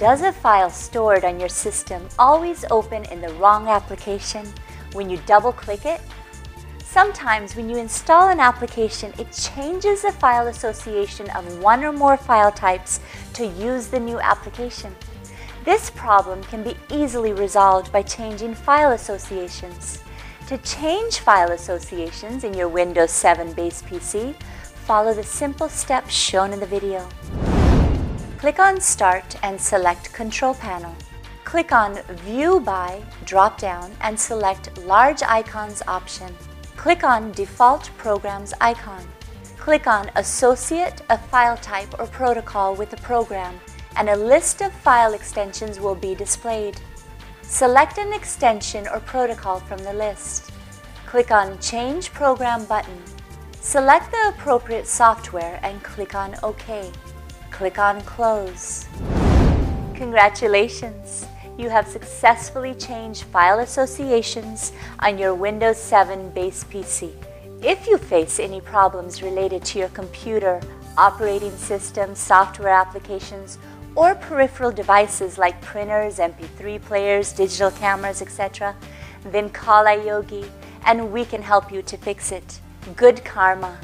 Does a file stored on your system always open in the wrong application when you double-click it? Sometimes when you install an application, it changes the file association of one or more file types to use the new application. This problem can be easily resolved by changing file associations. To change file associations in your Windows 7 base PC, follow the simple steps shown in the video. Click on Start and select Control Panel. Click on View By drop-down and select Large Icons option. Click on Default Programs icon. Click on Associate a file type or protocol with the program, and a list of file extensions will be displayed. Select an extension or protocol from the list. Click on Change Program button. Select the appropriate software and click on OK. Click on Close. Congratulations! You have successfully changed file associations on your Windows 7 base PC. If you face any problems related to your computer, operating system, software applications, or peripheral devices like printers, MP3 players, digital cameras, etc., then call iYogi and we can help you to fix it. Good karma!